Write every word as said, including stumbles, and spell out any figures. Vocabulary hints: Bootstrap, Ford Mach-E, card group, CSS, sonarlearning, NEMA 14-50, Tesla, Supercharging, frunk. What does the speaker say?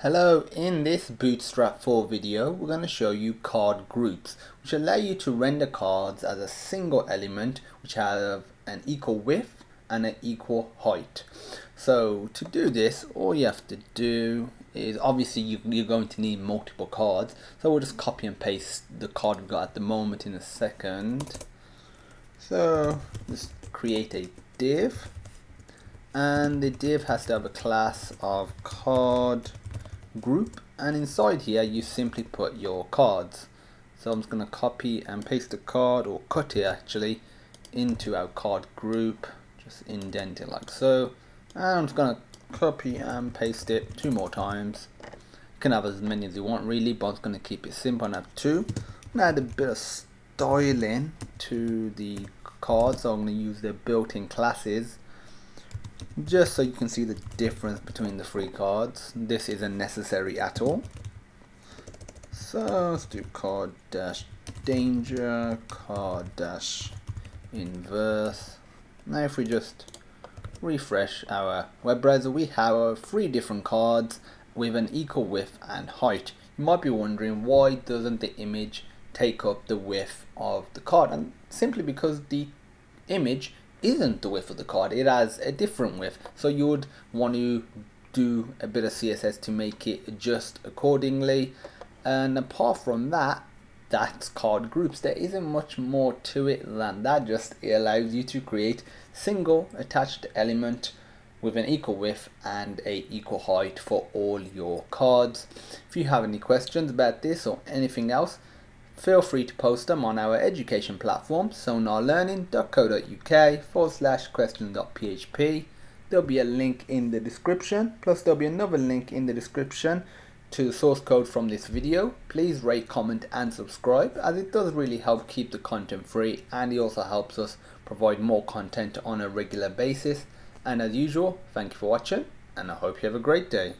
Hello, in this Bootstrap four video we're going to show you card groups, which allow you to render cards as a single element which have an equal width and an equal height. So to do this, all you have to do is, obviously you, you're going to need multiple cards, so we'll just copy and paste the card we've got at the moment in a second. So just create a div, and the div has to have a class of card group, and inside here you simply put your cards. So I'm just going to copy and paste the card, or cut it actually, into our card group, just indent it like so, and I'm just going to copy and paste it two more times. You can have as many as you want really, but I'm just going to keep it simple and have two. I'm going to add a bit of styling to the card, so I'm going to use their built-in classes, just so you can see the difference between the three cards. This isn't necessary at all. So let's do card dash danger, card dash inverse. Now if we just refresh our web browser, we have our three different cards with an equal width and height. You might be wondering, why doesn't the image take up the width of the card? And simply because the image isn't the width of the card, it has a different width, so you would want to do a bit of C S S to make it adjust accordingly. And apart from that, that's card groups. There isn't much more to it than that. Just it allows you to create single attached element with an equal width and a equal height for all your cards. If you have any questions about this or anything else, feel free to post them on our education platform, sonar learning dot co dot U K forward slash question.php. There'll be a link in the description, plus there'll be another link in the description to the source code from this video. Please rate, comment and subscribe, as it does really help keep the content free, and it also helps us provide more content on a regular basis. And as usual, thank you for watching, and I hope you have a great day.